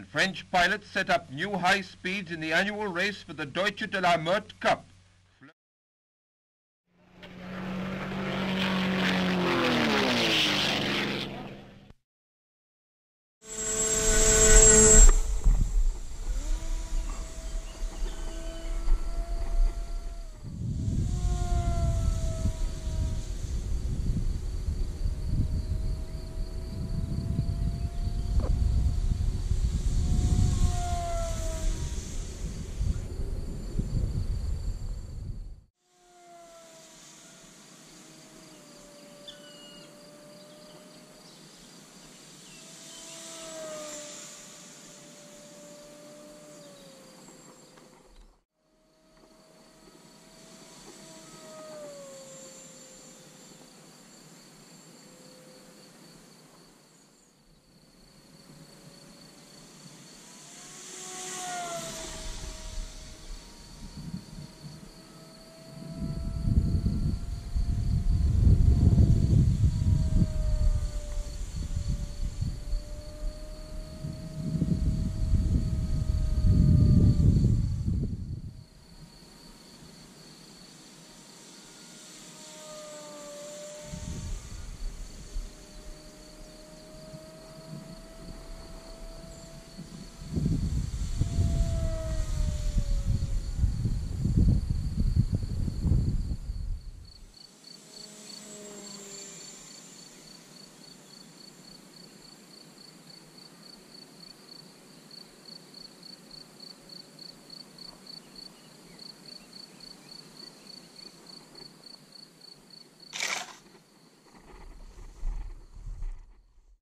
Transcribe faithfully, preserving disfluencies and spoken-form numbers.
and French pilots set up new high speeds in the annual race for the Deutsch de la Meurthe Cup.